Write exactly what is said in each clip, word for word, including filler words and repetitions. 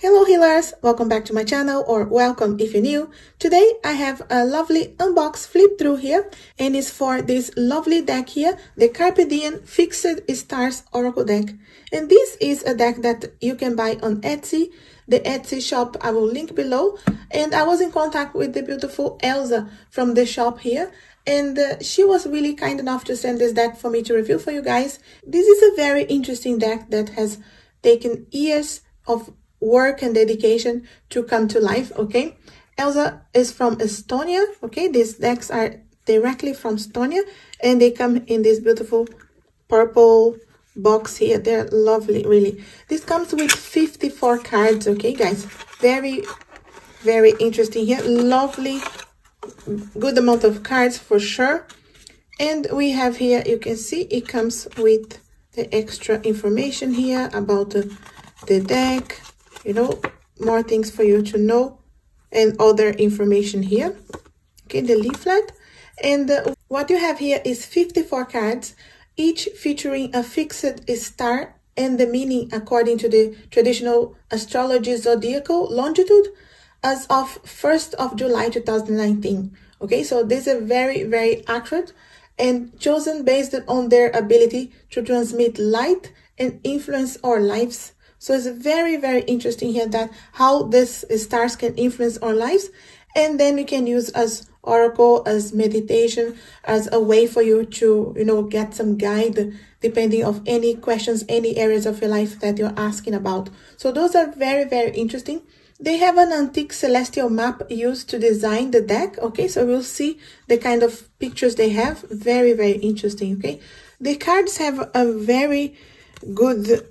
Hello healers, welcome back to my channel, or welcome if you're new. Today I have a lovely unbox flip through here, and it's for this lovely deck here, the Carpe Diem Fixed Stars Oracle deck. And this is a deck that you can buy on Etsy, the Etsy shop I will link below. And I was in contact with the beautiful Elsa from the shop here, and uh, she was really kind enough to send this deck for me to review for you guys. This is a very interesting deck that has taken years of work and dedication to come to life, okay? Elsa is from Estonia, okay? These decks are directly from Estonia, and they come in this beautiful purple box here. They're lovely, really. This comes with fifty-four cards, okay, guys? Very, very interesting here. Lovely, good amount of cards for sure. And we have here, you can see, it comes with the extra information here about the, the deck, you know, more things for you to know and other information here, okay, the leaflet. And uh, what you have here is fifty-four cards, each featuring a fixed star and the meaning according to the traditional astrology zodiacal longitude as of first of July two thousand nineteen. Okay, so these are very, very accurate and chosen based on their ability to transmit light and influence our lives. So it's very, very interesting here that how these stars can influence our lives. And then we can use as oracle, as meditation, as a way for you to, you know, get some guide depending on any questions, any areas of your life that you're asking about. So those are very, very interesting. They have an antique celestial map used to design the deck. Okay, so we'll see the kind of pictures they have. Very, very interesting. Okay, the cards have a very good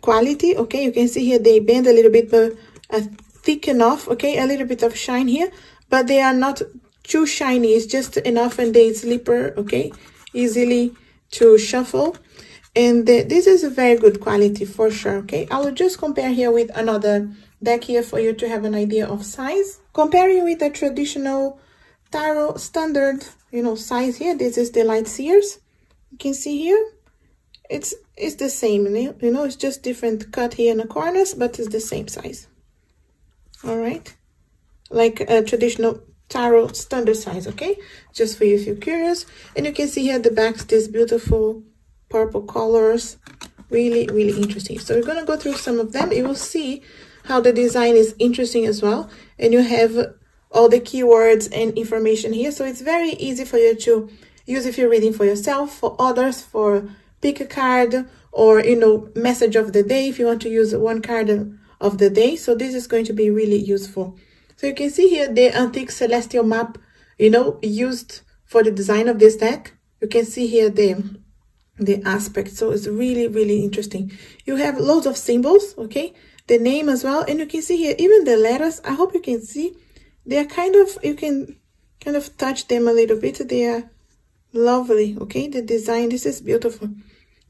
quality, okay? You can see here they bend a little bit, but uh, thick enough, okay, a little bit of shine here, but they are not too shiny. It's just enough, and they slipper, okay, easily to shuffle. And the, this is a very good quality for sure, okay? I will just compare here with another deck here for you to have an idea of size. Comparing with the traditional tarot standard, you know, size here, this is the Light Seer's. You can see here it's it's the same, you know, it's just different cut here in the corners, but it's the same size. All right, like a traditional tarot standard size, okay, just for you if you're curious. And you can see here the backs, these beautiful purple colors, really, really interesting. So we're gonna go through some of them. You will see how the design is interesting as well, and you have all the keywords and information here, so it's very easy for you to use if you're reading for yourself, for others, for pick a card, or, you know, message of the day if you want to use one card of the day. So this is going to be really useful. So you can see here the antique celestial map, you know, used for the design of this deck. You can see here the the aspect, so it's really, really interesting. You have loads of symbols, okay, the name as well, and you can see here even the letters. I hope you can see, they are kind of, you can kind of touch them a little bit. They are lovely, okay, the design, this is beautiful.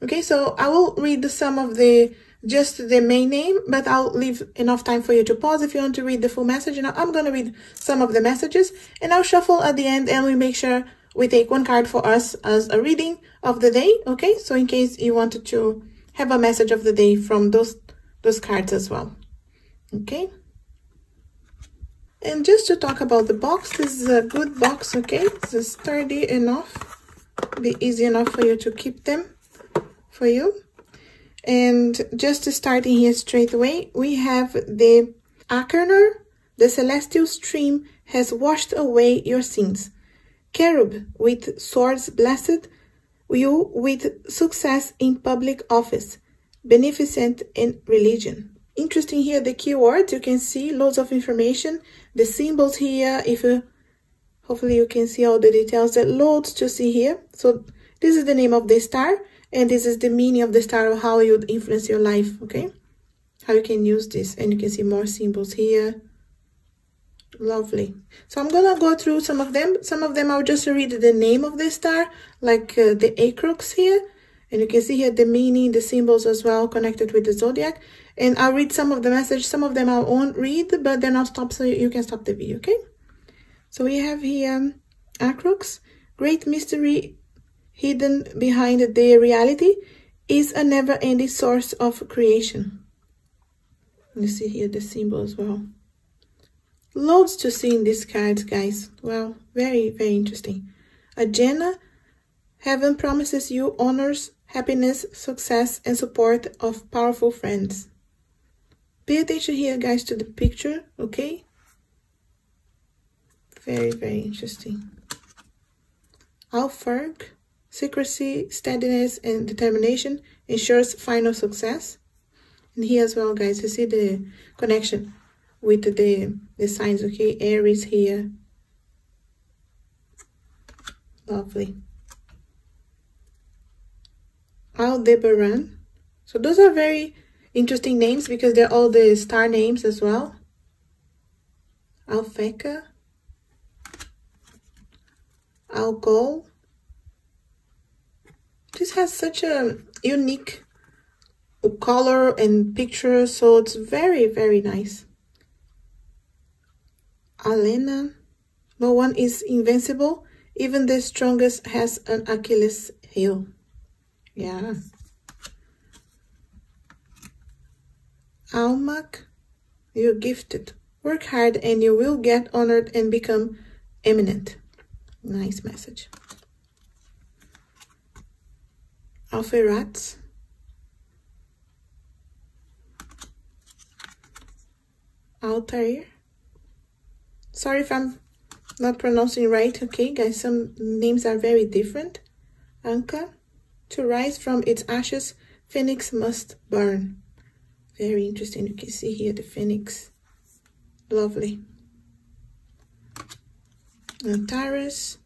Okay, so I will read some of the, just the main name, but I'll leave enough time for you to pause if you want to read the full message. And I'm gonna read some of the messages, and I'll shuffle at the end, and we make sure we take one card for us as a reading of the day, okay? So in case you wanted to have a message of the day from those those cards as well, okay? And just to talk about the box, this is a good box, okay? This is sturdy enough, be easy enough for you to keep them for you. And just starting here straight away, we have the Akerner. The celestial stream has washed away your sins. Cherub with swords blessed you with success in public office, beneficent in religion. Interesting here the keywords, you can see loads of information, the symbols here, if you, hopefully you can see all the details, that loads to see here. So this is the name of the star, and this is the meaning of the star, or how you influence your life, okay, how you can use this. And you can see more symbols here, lovely. So I'm gonna go through some of them. Some of them I'll just read the name of the star, like uh, the Acrux here. And you can see here the meaning, the symbols as well, connected with the zodiac. And I'll read some of the message. Some of them I won't read, but then I'll stop so you can stop the video, okay? So we have here Acrux. Great mystery hidden behind the reality is a never-ending source of creation. You see here the symbol as well. Loads to see in these cards, guys. Well, very, very interesting. Ajenna, heaven promises you honors, happiness, success, and support of powerful friends. Pay attention here, guys, to the picture, okay? Very, very interesting. Alphecca, secrecy, steadiness, and determination ensures final success. And here as well, guys, you see the connection with the, the signs, okay? Aries here. Lovely. Aldebaran. So those are very interesting names because they're all the star names as well. Alphecca. Alcohol. This has such a unique color and picture, so it's very, very nice. Alena. No one is invincible. Even the strongest has an Achilles heel. Yeah. Almak. You're gifted. Work hard and you will get honored and become eminent. Nice message. Alferats. Altair. Sorry if I'm not pronouncing right, okay, guys, some names are very different. Anka. To rise from its ashes, phoenix must burn. Very interesting. You can see here the phoenix. Lovely. Antares.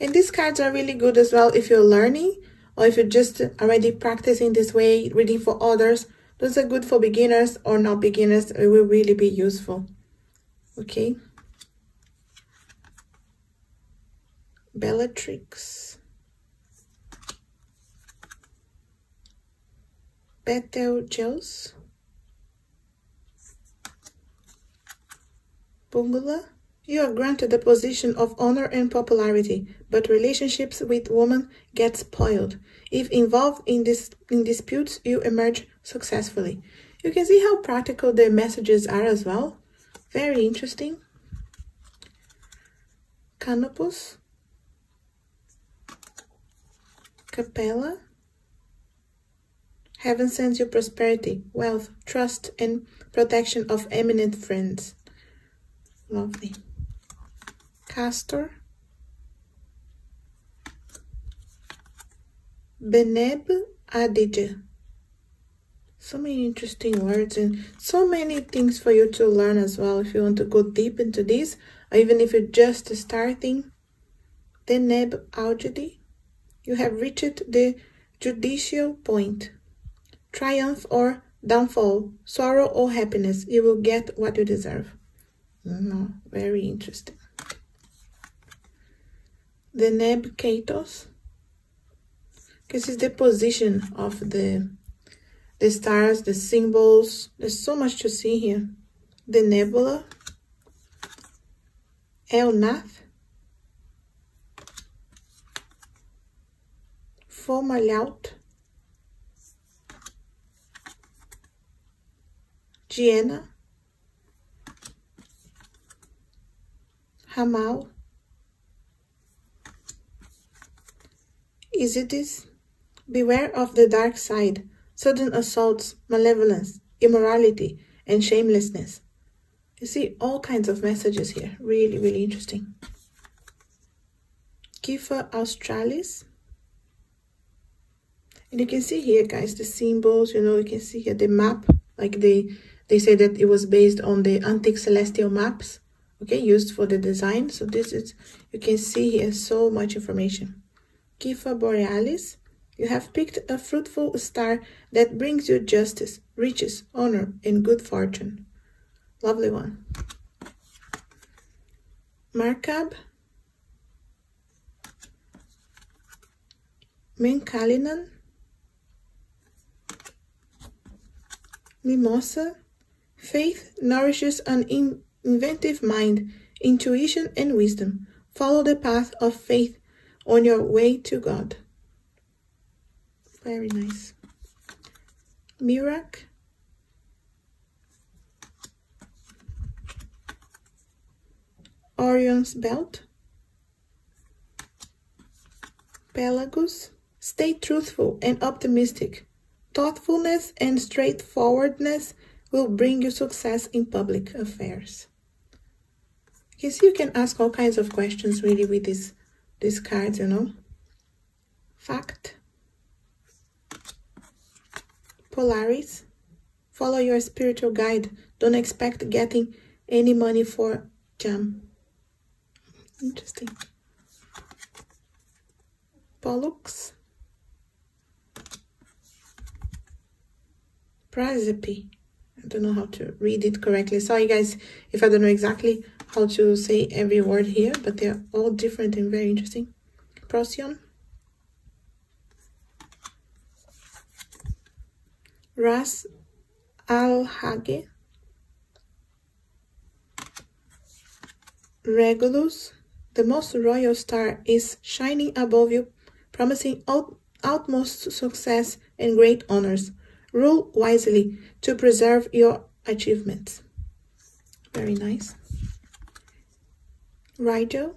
And these cards are really good as well if you're learning or if you're just already practicing this way, reading for others. Those are good for beginners or not beginners. It will really be useful. Okay. Bellatrix. Betelgeuse. Bungula. You are granted a position of honor and popularity, but relationships with women get spoiled. If involved in this in disputes, you emerge successfully. You can see how practical the messages are as well. Very interesting. Canopus. Capella. Heaven sends you prosperity, wealth, trust, and protection of eminent friends. Lovely. Castor. Beneb Adija. So many interesting words and so many things for you to learn as well if you want to go deep into this, or even if you're just starting. Beneb Aljadi. You have reached the judicial point. Triumph or downfall, sorrow or happiness, you will get what you deserve. No, very interesting. The Neb Cetus. This is the position of the the stars, the symbols. There's so much to see here. The nebula. El Nath. Fomalhaut. Ajenna. Hamal. Isitis. Beware of the dark side, sudden assaults, malevolence, immorality, and shamelessness. You see all kinds of messages here. Really, really interesting. Kifa Australis. And you can see here, guys, the symbols. You know, you can see here the map. Like they, they say that it was based on the antique celestial maps. Okay, used for the design. So this is, you can see here so much information. Kifa Borealis. You have picked a fruitful star that brings you justice, riches, honor, and good fortune. Lovely one. Markab. Menkalinan. Mimosa. Faith nourishes an in inventive mind, intuition, and wisdom. Follow the path of faith on your way to God. Very nice. Mirac. Orion's Belt, Pelagus. Stay truthful and optimistic. Thoughtfulness and straightforwardness will bring you success in public affairs. You see, you can ask all kinds of questions really with these, these cards, you know. Fact. Polaris. Follow your spiritual guide. Don't expect getting any money for jam. Interesting. Pollux. Precipice. I don't know how to read it correctly. Sorry guys if I don't know exactly how to say every word here, but they're all different and very interesting. Procyon. Ras Al Hage. Regulus. The most royal star is shining above you, promising out, utmost success and great honors. Rule wisely to preserve your achievements. Very nice. Rigel.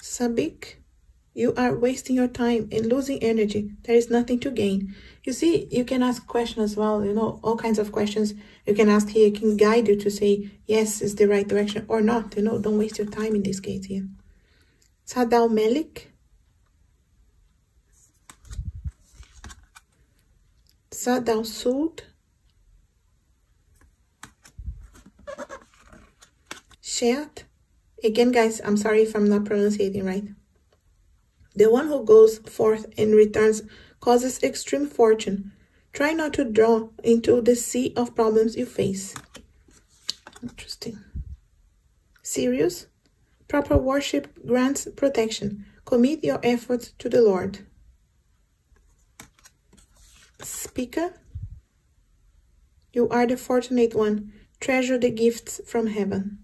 Sabik. You are wasting your time and losing energy. There is nothing to gain. You see, you can ask questions as well, you know, all kinds of questions you can ask here. It can guide you to say, yes, is the right direction or not. You know, don't waste your time in this case here. Sadal Melik. Sadal Sud. Sheat. Again, guys, I'm sorry if I'm not pronouncing it right. The one who goes forth and returns causes extreme fortune. Try not to draw into the sea of problems you face. Interesting. Sirius. Proper worship grants protection. Commit your efforts to the Lord. Speaker. You are the fortunate one. Treasure the gifts from heaven.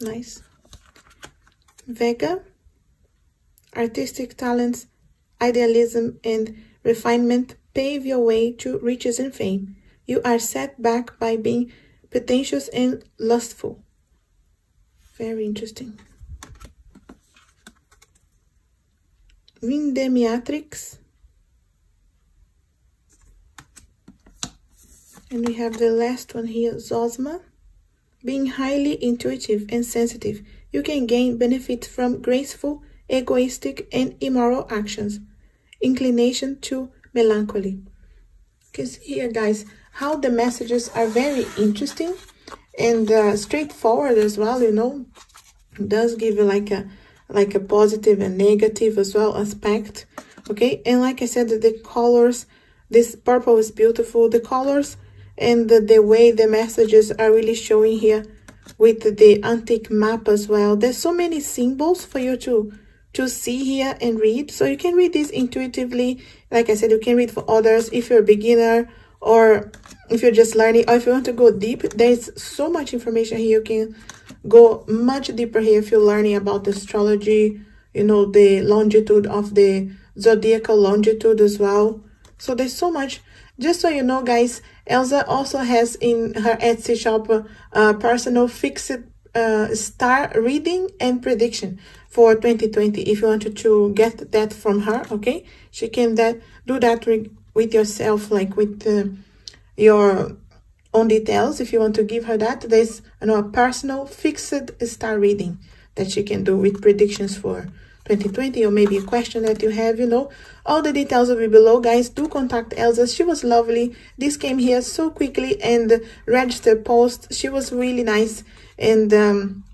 Nice. Vega. Artistic talents, idealism, and refinement pave your way to riches and fame. You are set back by being pretentious and lustful. Very interesting. Vindemiatrix. And we have the last one here, Zosma. Being highly intuitive and sensitive, you can gain benefits from graceful, egoistic and immoral actions. Inclination to melancholy. Because here, guys, how the messages are very interesting and uh, straightforward as well, you know. It does give you like a like a positive and negative as well aspect. Okay, and like I said, the colors, this purple is beautiful, the colors and the, the way the messages are really showing here with the antique map as well. There's so many symbols for you to to see here and read, so you can read this intuitively. Like I said, you can read for others if you're a beginner or if you're just learning, or if you want to go deep. There's so much information here. You can go much deeper here if you're learning about the astrology, you know, the longitude of the zodiacal longitude as well. So there's so much. Just so you know, guys, Elsa also has in her Etsy shop a uh, personal fixed uh, star reading and prediction for twenty twenty. If you wanted to get that from her, okay, she can that do that with yourself, like with uh, your own details. If you want to give her that, there's, you know, a personal fixed star reading that she can do with predictions for twenty twenty, or maybe a question that you have, you know. All the details will be below, guys. Do contact Elsa. She was lovely. This came here so quickly and registered post. She was really nice, and um,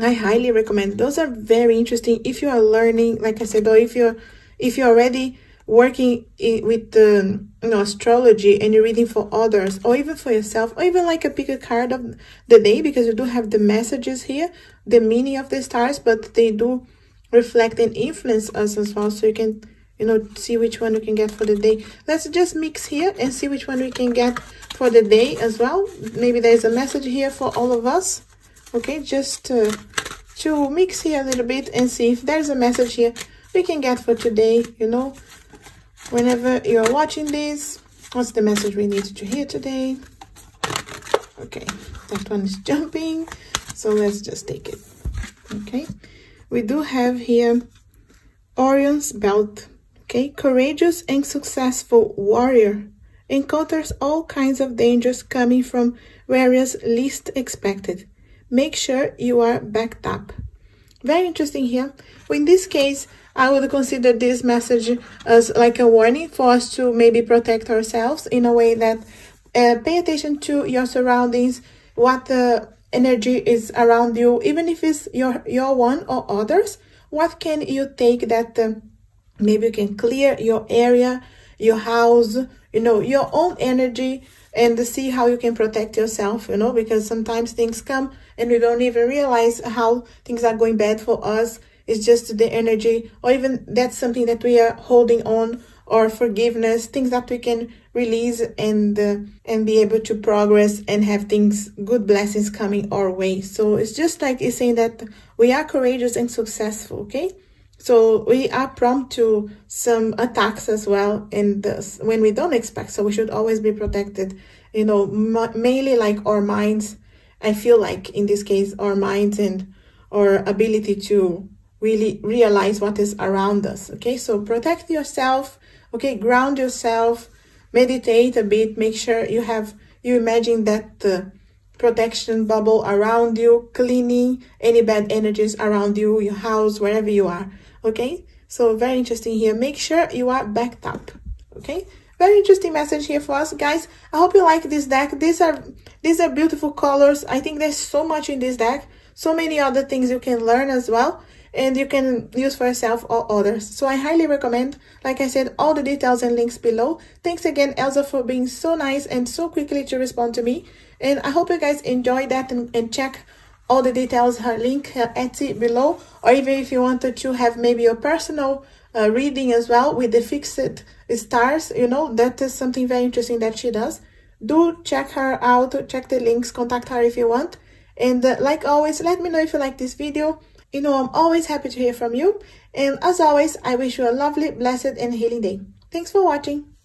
I highly recommend. Those are very interesting if you are learning, like I said, or if you're if you're already working with um, you know, astrology and you're reading for others, or even for yourself, or even like a pick a card of the day, because you do have the messages here, the meaning of the stars, but they do reflect and influence us as well, so you can, you know, see which one you can get for the day. Let's just mix here and see which one we can get for the day as well. Maybe there's a message here for all of us, okay, just uh, to mix here a little bit and see if there's a message here we can get for today, you know. Whenever you're watching this, what's the message we need to hear today? Okay, that one is jumping, so let's just take it. Okay, we do have here Orion's Belt. Okay, courageous and successful warrior encounters all kinds of dangers coming from areas least expected. Make sure you are backed up. Very interesting here. In this case, I would consider this message as like a warning for us to maybe protect ourselves in a way that uh, pay attention to your surroundings, what uh, energy is around you, even if it's your, your one or others. What can you take that uh, maybe you can clear your area, your house, you know, your own energy, and see how you can protect yourself, you know, because sometimes things come and we don't even realize how things are going bad for us. It's just the energy, or even that's something that we are holding on, or forgiveness, things that we can release and uh, and be able to progress and have things, good blessings coming our way. So it's just like it's saying that we are courageous and successful, okay? So we are prompt to some attacks as well, and when we don't expect, so we should always be protected, you know, mainly like our minds. I feel like in this case, our minds and our ability to really realize what is around us. Okay, so protect yourself. Okay, ground yourself, meditate a bit, make sure you have, you imagine that uh, protection bubble around you, cleaning any bad energies around you, your house, wherever you are. Okay, so very interesting here. Make sure you are backed up. Okay, very interesting message here for us, guys. I hope you like this deck. These are these are beautiful colors. I think there's so much in this deck, so many other things you can learn as well, and you can use for yourself or others. So I highly recommend, like I said, all the details and links below. Thanks again, Elsa, for being so nice and so quickly to respond to me. And I hope you guys enjoyed that, and, and check all the details, her link, her Etsy below, or even if you wanted to have maybe your personal uh, reading as well with the fixed stars, you know, that is something very interesting that she does. Do check her out, check the links, contact her if you want. And uh, like always, let me know if you like this video. You know, I'm always happy to hear from you. And as always, I wish you a lovely, blessed, and healing day. Thanks for watching.